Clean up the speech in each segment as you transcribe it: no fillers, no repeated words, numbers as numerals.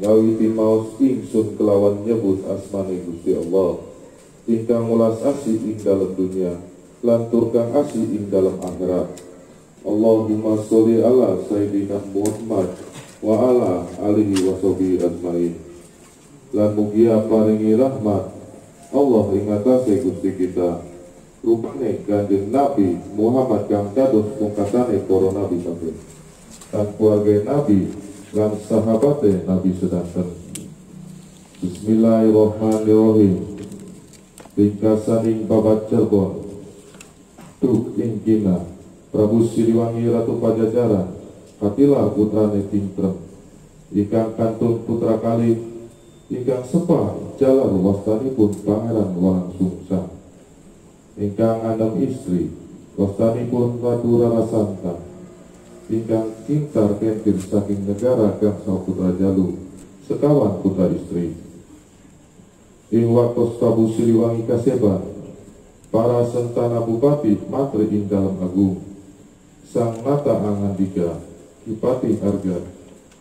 Ngawi timaos ingsun kelawan nyebut asmane Gusti Allah, ingkang ulas asih ing dalam dunia lantur kang asih ing dalam akhirat. Allahumma sholli ala sayyidina Muhammad wa ala alihi wa sahbihi ajmain. Lan mugi paringi rahmat Allah ing atase Gusti kita rupane Kanjeng Nabi Muhammad kang dados pungkasane para nabi kabeh, lan keluarga nabi dan sahabatnya Nabi sedangkan. Bismillahirrahmanirrahim. Tingkasaning Babad Cirebon truk ingkina Prabu Siliwangi Ratu Pajajaran katilah putrane Tingtrem ingkang kantun putra kali ingkang sepah jalan wastanipun Pangeran Walangsungsang ingkang anem istri wastanipun Ratu Rarasantang ingkang kintar kentir saking negara gangsa putra jalu sekawan putra istri. Ing waktu Prabu Siliwangi kaseba para sentana bupati matri ing dalam agung sang mata angandika Kipati harga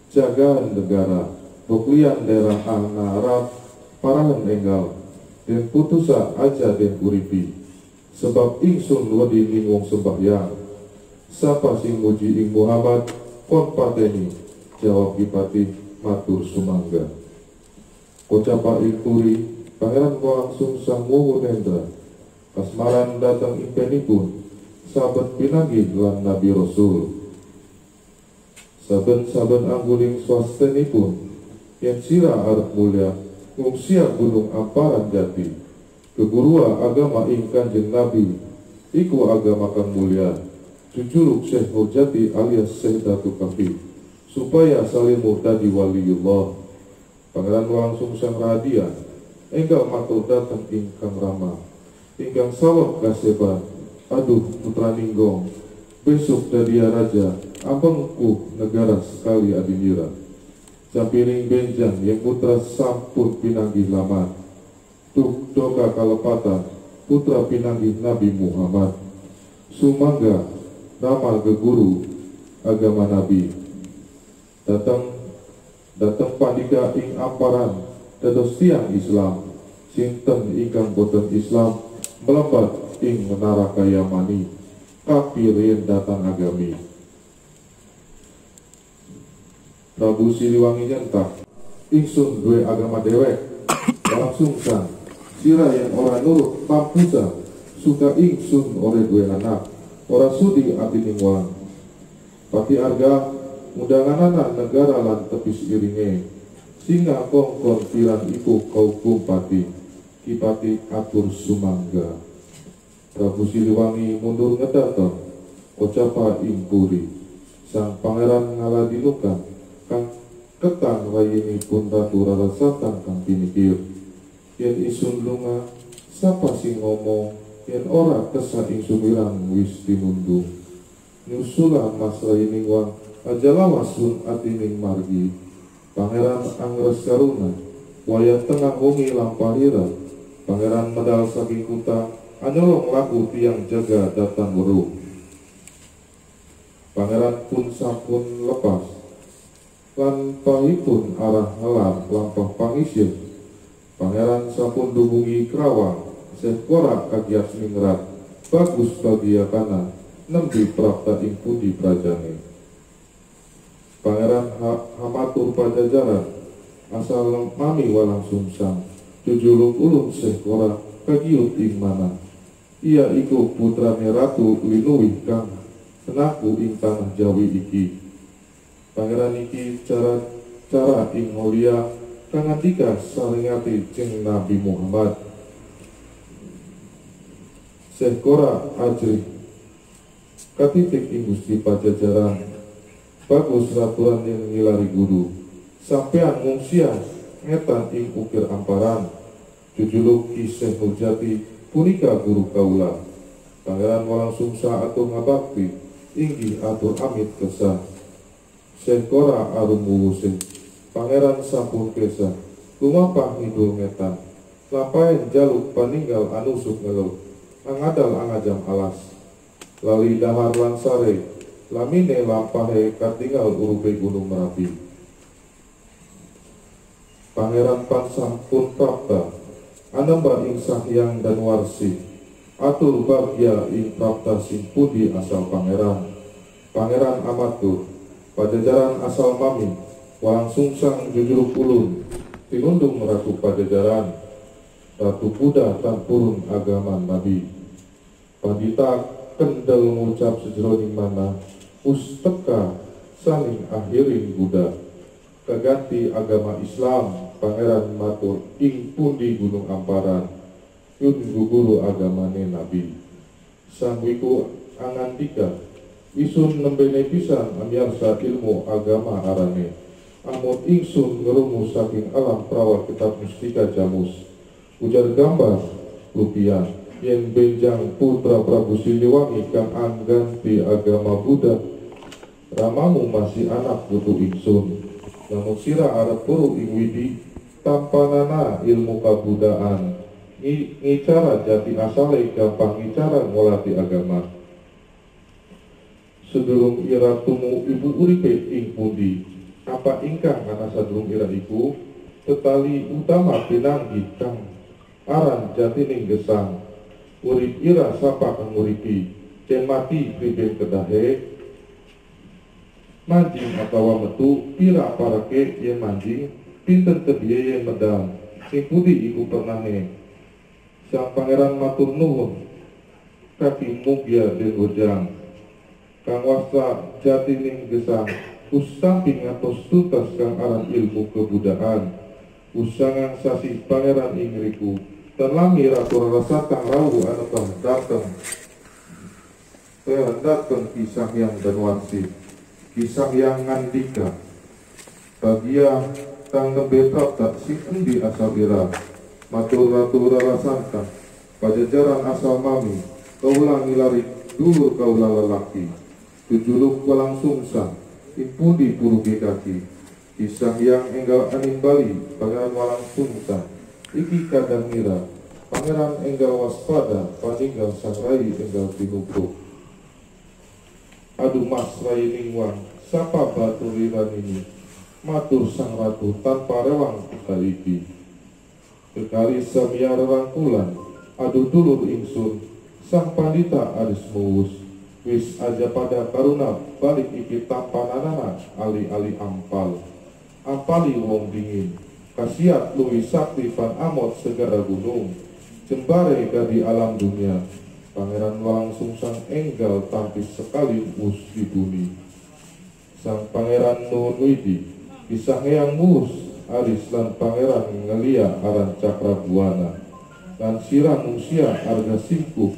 jagaan negara poklian daerah angarap parahan enggal dan putusa aja dan uripi sebab ingsun wedi ninggung sembahyang. Sapa sing muji ing Muhammad kon pateni, jawab Kipati matur sumangga. Kocapa ikuri Pangeran Walangsungsang wuhur hendra kasmaran datang impenipun saben pinanggih lan Nabi Rasul. Saben-saben angguling swastenipun yen sira arep mulya ngungsia gunung amparan jati kegurua agama ing Kanjeng Nabi iku agama kang mulya jujuruk Syekh Jati alias Syekh Datu Kafi supaya saling murtadi waliullah. Pangeran Walangsungsang radia enggal matur datang ingkang ramah ingkang sawah kaseba, aduh putra ninggong besok dari raja abangku negara sekali adinira sampiring benjang yang putra sampun pinanggih laman tuk doka kalepatan putra pinanggih Nabi Muhammad. Sumangga nama geguru agama Nabi datang pandika ing amparan dados tiang Islam sinten ingkang boten Islam melebat ing menara kayamani kapirin datang agami. Prabu Siliwangi nyentak ingsun duwe agama dewek Walangsungsang sira yang ora nurut pampusa suka ingsun oleh duwe anak ora sudi abdi ningwan pati harga undanganana negara lan tepis iringe singa kongkong tiran iku kaubung pati Kipati atur sumangga. Prabu Siliwangi mundur ngedatang kocapa impuri sang pangeran ngaladinukan kang ketang rayini pun Ratu Rarasantang kang pinikir yen isun lunga sapa sing ngomong yen ora kesah ingsun wirang wis tinundung nyusula masrai ningwang aja lawasun atining margi Pangeran angres karuna waya tengah wongi lamparira Pangeran medal saking kuta anyolong laku tiang jaga datang weruh. Pangeran pun sampun lepas lampahipun arah helar lampah pangisir Pangeran sampun dubungi kerawang sekora kagiat mingrat bagus bagia kana nembi prapta ing pundi prajane. Pangeran hamatur Pajajaran asal mami Walangsungsang jujulung ulun sekora kagiut ing mana ia iku putrane Ratu Winuwi kang senaku ing tanah Jawi iki. Pangeran iki cara ing mulia kang ngantika saringati jeng Nabi Muhammad. Sekora ajri katitik ing Gusti Pajajaran bagus raturan yang ngilari guru sampean ngungsia ngetan ing ukir amparan jujuluk Syekh Gunung Jati punika guru kaula Pangeran Walangsungsang atur ngabakti inggi atur amit kesah. Sekora arum wusin Pangeran sampun kesah lumapah ngidul ngetan lampain jaluk paninggal anusuk ngeluh angadal angajam alas lali dahar lansare lamine lampahe katingal urupe gunung Merapi. Pangeran Pangsang pun prapta anemba ing sahyang dan warsi atur bagya ing prapta simpudi asal pangeran. Pangeran amatku Pajajaran asal mami Walangsungsang jujur pulun tinundung Ratu Pajajaran, Ratu Kuda tampurun agaman nabi. Pandita kendel ngucap sejeroning mana pusteka saling akhirin Buddha. Keganti agama Islam Pangeran matur ing pundi Gunung Amparan yun guguru agamane nabi. Sangwiku angantika isun nembene pisan amyarsa ilmu agama arane. Amun ingsun ngerumus saking alam perawat kitab mustika jamus, ujar gambar rupiah yang benjang putra Prabu Siliwangi kang angganti agama Buddha. Ramamu masih anak butuh ingsun, namun sira arep puru ing widi tampanana ilmu kabudaan ngicara jati asale gampang ngicara ngolati agama. Sedulung ira tumu ibu uripe ing pundi, apa ingkang karena sadurung ira iku tetali utama pinanggi kang aran jatining gesang urip ira sapa kang uripi den mati pribeng kedahe manjing atawa metu ira parake yen manjing pinten kedhiye yen medal sing putih iku pernane. Sang Pangeran matur nuwun kati mugya den urjang kang wasa jatining gesang usaping atau tutas kang aran ilmu kebudaan. Usangan sasi Pangeran ingriku terlami ratur rasa kang rawu anetah dateng terendateng kisah yang danwansi kisah yang ngandika bagia tang nebetrap tak sikundi asal ira matur ratur rasantang Pajajaran asal mami kaulang ilari dulur kaulah lelaki tujuluk Walangsungsang impundi purugi kaki kisah yang enggal aning bali Pangeran Walangsungsang iki kadang ngira pangeran enggal waspada paninggal sangrai enggal tinubuk aduh mas rai lingwang sapa batu liran ini matur sang ratu tanpa rewang kita iki kekali samiar rangkulan aduh dulur ingsun sang pandita aris muus wis aja pada karuna balik iki tampananana ali-ali ampal ampali wong dingin kasiat luwi sakti van amot segara gunung jembare dari alam dunia. Pangeran Walangsungsang enggal tampis sekali us di bumi. Sang Pangeran nuwun widi kisah yang mus aris lan pangeran ngelia aran cakra buana lan sirah musia arga singkuh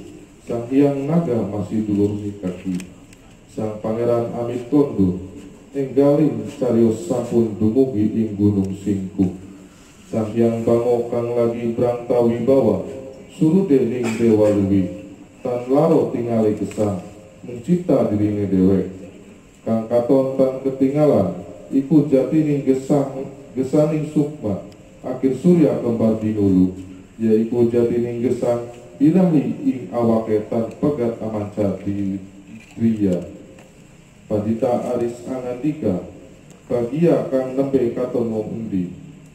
sang hyang naga masih dulur kaki. Sang Pangeran amit kondur enggalin carios sampun dumugi ing gunung singkuh. Sang hyang bangokang lagi berantawi bawa suruh dening dewa luwi tan laro tingali kesang mencipta dirinya dewek kang katon tan ketinggalan iku jatining gesang gesaning sukma akhir surya kembar dinulu yaiku jatining gesang ilahi ing awaketan pegat amanca di kriya. Padita aris anandika bagia kang nembe katon undi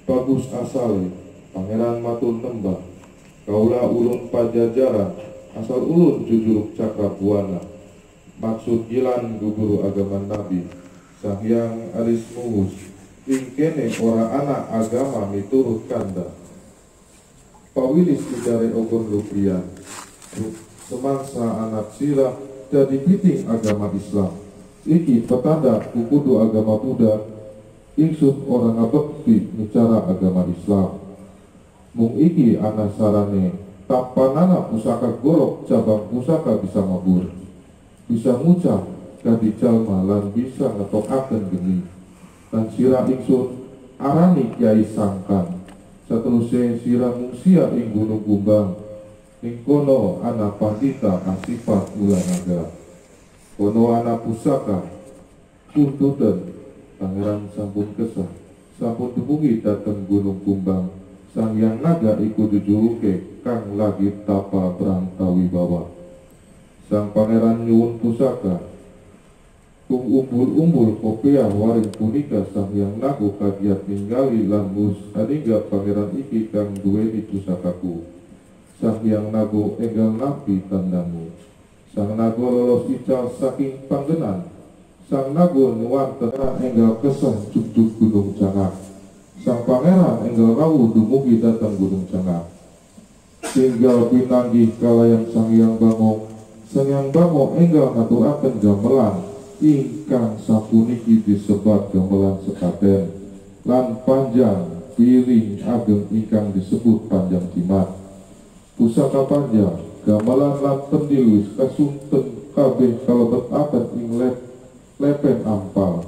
bagus asale Pangeran matur nembah kaula ulun Pajajaran asal ulun jujuruk cakra buana maksud gilan guguru agama nabi. Sahyang aris muhus ing kene ora anak agama miturut kanda pawilis dicari ogon lupian semangsa anak sirah jadi piting agama Islam iki petanda kukudu agama Buddha ingsun orang abekti bicara agama Islam mung iki anak sarane tapanana pusaka golok cabang pusaka bisa mabur bisa ngucap kadi jalma lan bisa ngetokaken geni dan sirah ingsun arani Kiai Sangkan saterusnya sirah mungsia ing gunung gumbang ing kono anak pandita asifat ulah naga kono anak pusaka tuntutan. Pangeran sampun kesah sampun dumugi dateng gunung gumbang sang yang naga iku dijuluke kang lagi tapa berantawi bawa. Sang Pangeran nyuwun pusaka Kum umbul-umbul kopiah waring punika sang yang laku kagiat ninggali lambus adingga pangeran iki kang duweni pusakaku. Sang yang nago enggal napi tandamu. Sang nago lolos ical saking panggenan. Sang nago nuwantara enggal kesah cuk-cuk gunung cangak. Sang pangeran enggal rawuh dumugi datang gunung cangak. Tinggal pinanggih kalayan sang yang bango. Sang yang bango enggal ngaturaken gamelan ingkang sapuniki disebat gamelan sekaten lan panjang piring ageng ingkang disebut panjang jimat pusaka panjang gamelan lan pendil wis kasunten kabeh kalebet abet ing lepen ampal.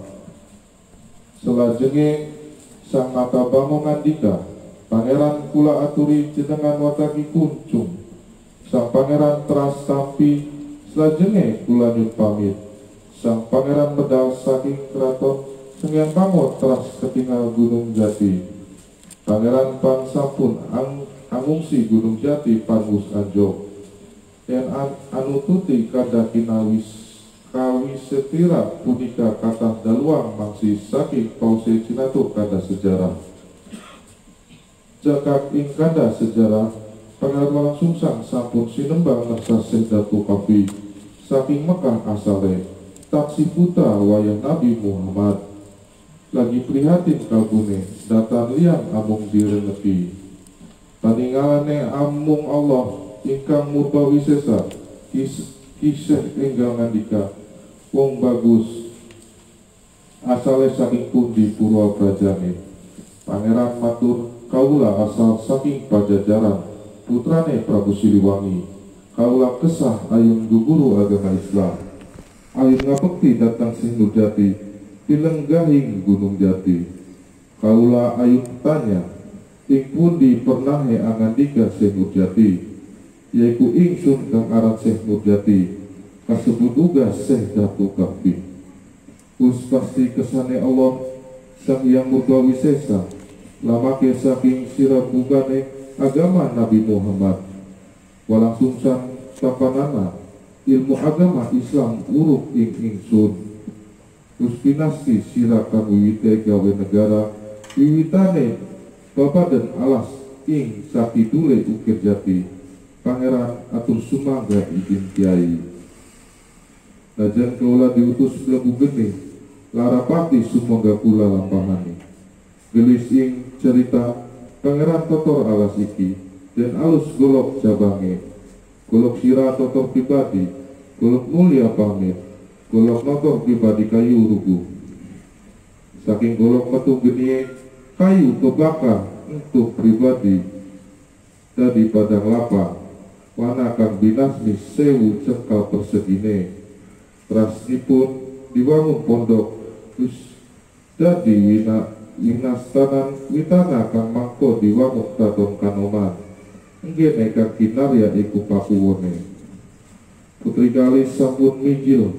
Selajenge sang mata bangun ngandika, pangeran kula aturi jenengan wataki kuncung. Sang pangeran teras sapi selajenge kula nyun pamit. Sang pangeran medal saking keraton Sengyan Pango teras ketinggal Gunung Jati. Pangeran Pangsa pun angungsi Gunung Jati Pangus Anjok yang anututi kadakinawis kawi setira punika kata daluang mangsi saking pause cinatur kada sejarah cekak ing kada sejarah. Pangeran Walangsungsang sampun sinembang nersa sedatu kapi saking Mekah asale taksi putra wayang Nabi Muhammad lagi prihatin kabune datan liang amung direnepi paningalane amung Allah ingkang murba wisesa kisah enggal ngandika wong bagus asale saking pundi purwa prajane. Pangeran matur kaula asal saking Pajajaran putrane Prabu Siliwangi. Kaula kesah ayam guguru agama Islam. Air ngapekti datang Sinur Jati dilenggahing Gunung Jati. Kaula ayun tanya ing pundi pernahe angandika Sinur Jati, yaiku ingsun kang aran Sinur Jati kasebut uga Syekh Datu Kapi. Us pasti kesane Allah sang yang murka wisesa lamake saking sirah bugane agama Nabi Muhammad. Walangsungsang tapanana ilmu agama Islam uruk ing ingsun. Ustinasti silakan wiwite gawe negara wiwitane bapak dan alas ing sakidule ukir Jati. Pangeran atur sumangga izin kiai. Lajan keula diutus lebu geni larapati sumangga kula lampahani. Gelis ing cerita pangeran kotor alas iki dan alus golok jabange. Golok sirah totor pribadi, golok mulia pamit, golok motor pribadi kayu rugu. Saking golok metu genie, kayu kebakar untuk pribadi. Dari padang lapang, wana kang binasmi sewu cengkal persedine. Trasipun dibangun pondok, terus jadi winastanan witana kang mangko diwangun taton kanoman. Ngene kang kinarya iku pakuwone. Putri Galis sampun mijil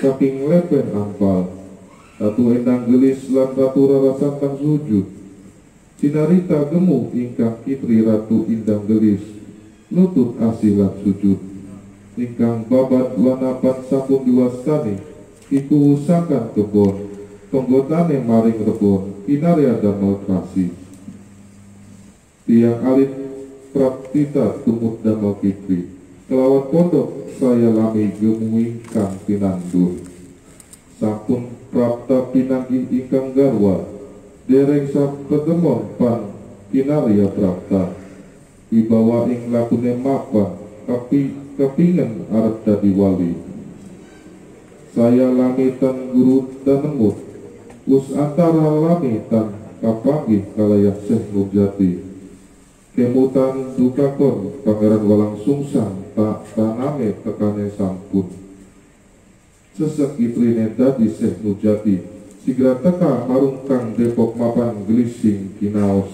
saking lepen ampal. Ratu Endang Gelis lan Ratu Rarasantang sujud. Cinarita gemuk ingkang kitri Ratu Endang Gelis lutut asilat sujud. Ingkang Babad Wanapan sampun diwastani iku usakan kebon penggotane maring rebon kinarya damel kasih. Tiang alit praktita tumut damel kitri kelawan pondok saya lami gemuing kang pinandur sakun prapta pinanggih ikang garwa dereng sapetemon pan kinarya prapta dibawa ing lakune mapan kepingen arep dadi wali saya lami tan guru dan nemut us antara lami tan kapanggih kalayak Syekh Gunung Jati. Kemutan dukakon Pangeran Walangsungsang tak taname tekane sampun. Sesek itrine dadi Syekh Gunung Jati sigra teka marung kang Depok mapan gelising kinaos.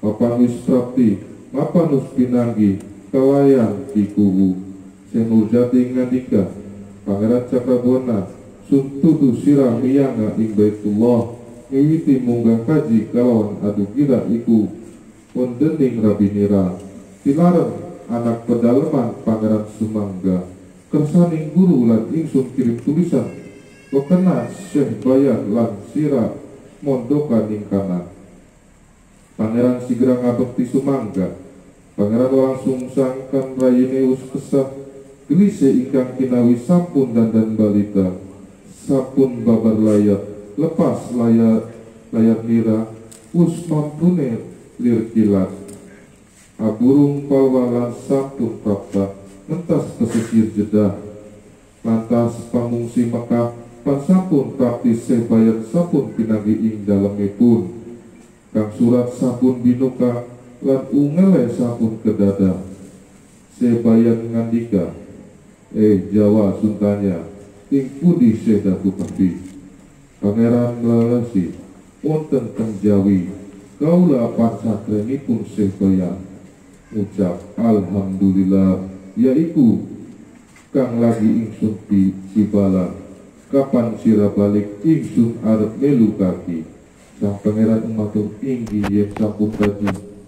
Mapan wis prapti, mapan wis pinanggi, kawayan dikubu. Syekh Gunung Jati ngandika, Pangeran Cakrabona suntudu sirah miyanga ing Baitullah miwiti munggah kaji kalawan adu kira iku Pondening Rabi Nira Tilaran anak pedalaman Pangeran Sumangga kersaning guru lan ingsun kirim tulisan Kekena Syekh Baya lan sira mondo kaning kanan. Pangeran sigra ngabekti sumangga. Pangeran Walangsungsang kan rayine kesah gelise ingkang kinawi sampun dandan balita. Sapun babar layak lepas layak nira us mampune lir kilat. Aburung pawalan sampun prapta mentas kesisir jeda. Lantas pangungsi Mekah pan sampun praktis sebayan sapun pinagi ing daleme pun. Kang surat sapun binuka lan ungele sapun kedada. Sebayan ngandika, Jawa suntanya ing pudi sedaku pati. Pangeran lalasi wonten teng Jawi kaula pasatrenipun sebayan ucap alhamdulillah yaiku kang lagi ingsun tibalan. Kapan sira balik ingsun arep melu kaki. Sang pangeran matur inggi yen sampun kaji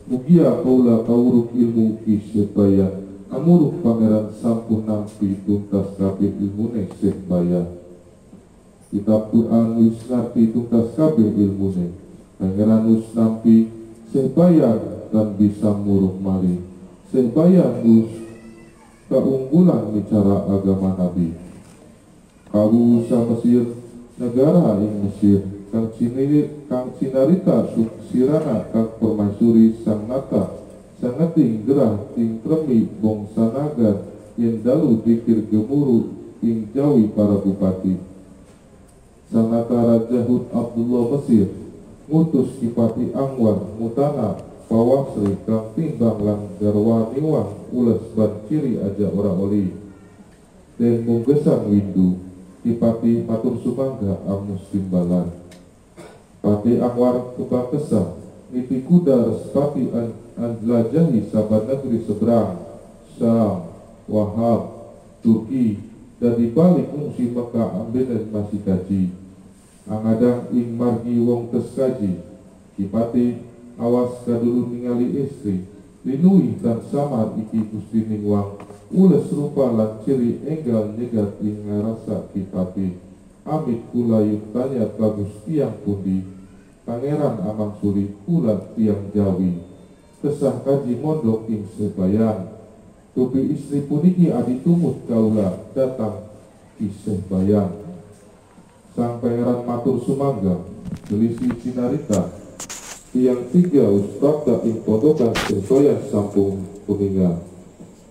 mugi kaula kawruh ilmu isebaya. Amuruh pangeran sampun nampi tuntas kabeh ilmune sebaya. Kitab Quran wis nampi tuntas kabeh ilmune. Pangeran wis nampi sebaya dan bisa muruh mari sembayang us keunggulan bicara agama Nabi kawu sa Mesir negara ing Mesir kang sinarita sirana kang permaisuri sang nata sangeting gerah ting tremi bongsa naga yen dalu dikir gemuruh ing Jawi para bupati sang nata Raja Hud Abdullah Mesir ngutus Kipati Angwar Mutana bawah sri kang timbang lang garwa niwang ules ban ciri aja ora oli dan munggesang windu Kipati matur sumangga amus timbalan Pati Angwar kebang kesah niti kuda respati anjlajahi saban negeri seberang Syam, Wahab, Turki dan dibalik fungsi Mekah ambenen masih kaji angadang ing margi wong teskaji Kipati awas kadulur ningali istri linui dan samar iki gusti ningwang ules rupa lan ciri enggal nyegat ing ngarasa Kipati amit kula yuktanya bagus tiang pundi pangeran amang suri kula tiang Jawi kesah kaji mondok ing sebayan tupi istri puniki aditumut kaula datang ki sebayan sang pangeran matur sumangga gelisi cinarita yang tiga ustadz ing pondokan sebayan sampung kuningan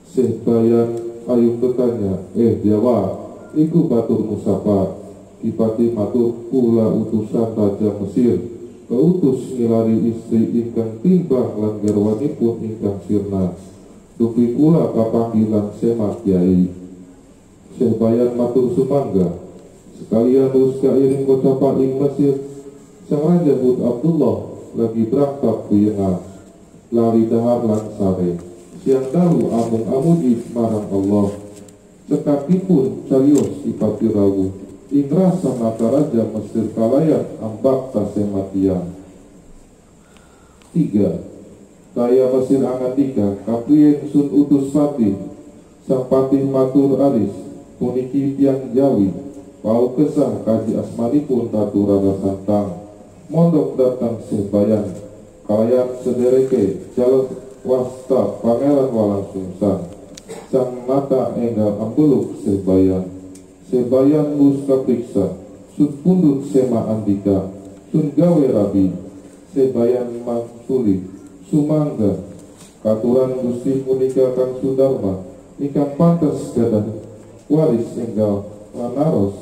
sebayan ayu bertanya Jawa iku batur musafar Kipati matur kula utusan Raja Mesir keutus ngilari istri ingkang timbang lan garwanipun ingkang sirna dupi kula kapanggilan semat yai sebayan matur sumangga sekalian us kairing ucapan ing Mesir sang Raja Hud Abdullah lagi berangkat kuyengan lari dahar lan sare siang dalu amung-amudi marang Allah cekakipun carios Kipati Rawu ingkra sanata Raja Mesir kalayan ambak tasematian tiga kaya Mesir angatika kapiyen sun utus Patih sang Patih matur aris puniki tiang Jawi pau kesah kaji asmanipun Ratu Rara Santang mondok datang sebayan kalayan sedereke jalur wasta Pangeran Walangsungsang sang mata enggal ambeluk sebayan sebayan lus kapriksa sud pundut sema andika sun gawe rabi sebayan mangsuli sumangga katuran gusti punika kang sudarma ingkang pantas gadah waris enggal lanaros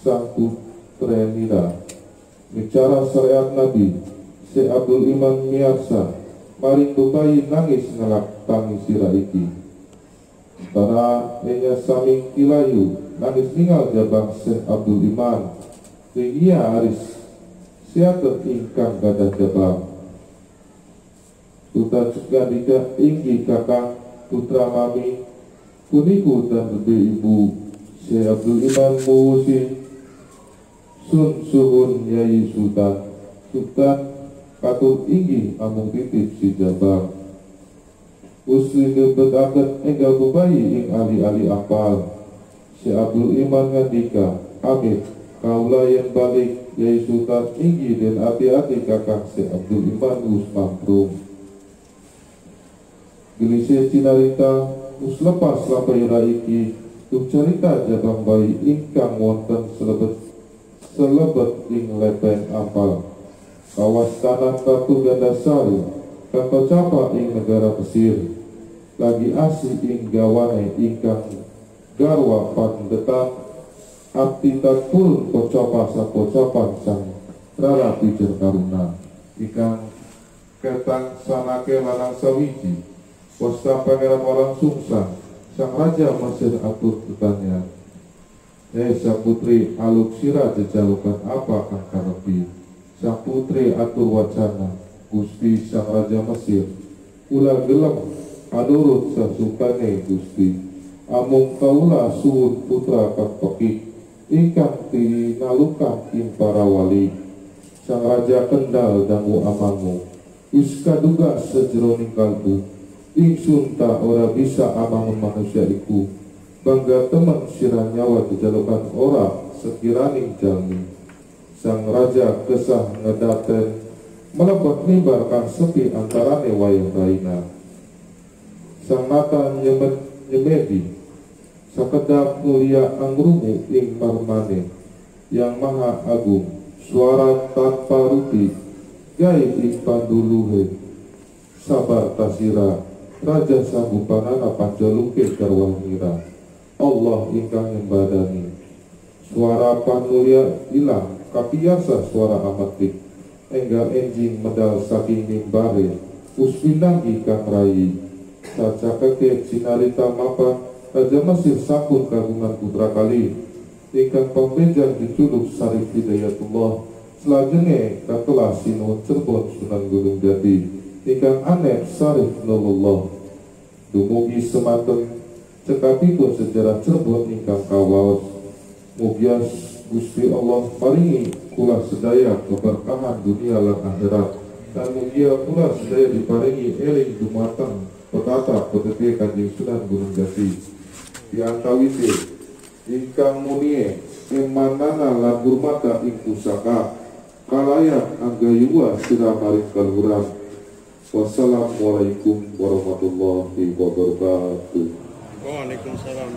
sang putra nira bicara syariat Nabi Se Abdul Iman Miarsa maring dubai nangis ngelak tangis sira iki para enya saming kilayu nangis tinggal jabang Se Abdul Iman tinggia aris siatet ingkang gada jabang tuta cekadika inggi kakang putra mami kuniku dan lebih ibu Se Abdul Iman muhusin sun suhun yai sultan sultan katur inggi amung titip si jabang usri gebet-abet enggal gubayi ing ali-ali apal Si Abdul Iman ngandika amit Kaulah yang balik yai Sultan Inggi dan adik-adik kakak si Abdul Imanus Makrum. Gelisih cinarita us lepas lapai raiki tuk cerita jabang bayi ingkang wonten selebet ing lepen apal kawas tanah batu ganda saru kata capa ing negara Mesir lagi asih ing gawane ingkang garwa pandetap abdi takul kocopan sang rarati jerkaruna ikan ketang sanake lanang sawiji wasta Pangeran Walangsungsang sang raja Mesir atur tutanya hei sang putri aluksira jejalukan apa kang karepi sang putri atur wacana gusti sang raja Mesir ulah gelem kadurut sasukane gusti amung kaulah suhun putra kang pekik ikan tinalukan in para wali sang raja Kendal dangu amangu iska duga sejeroning kalbu ingsun tak ora bisa amangun manusia iku bangga teman sirah nyawa dijalukan ora sekiraning jalmi sang raja kesah ngedaten melebet nibarkan sepi antarane wayang raina sang natan nyemedi sekedap mulia angrumu ing marmane yang maha agung suara tanpa ruti gaib ing panduluhe sabar tasira raja sabu panana panjaluke garwanira Allah ingkang nyembadani suara panulia ilang kapiasa suara amatik enggal enjing medal saking nimbare uswinangi kang rai sacakeke cinarita mapan Raja Mesir sakun kagungan putra kali ingkang pambejan diculuk Sarif Hidayatullah selajenge katelah Sino Cirebon Sunan Gunung Jati ingkang aneh Sarif Nurullah dumugi semanten cekapipun sejarah Cirebon ingkang kawaos mugias Gusti Allah paringi kula sedaya keberkahan dunia lan akhirat dan mugia kula sedaya diparingi eling dumateng perkata pedetik Kanjeng Sunan Gunung Jati yang kawite ingkang munie emanana labur mata ing pusaka kalayak anggayuwa siramaring kaluran. Wassalamualaikum warahmatullahi wabarakatuh. Waalaikumsalam.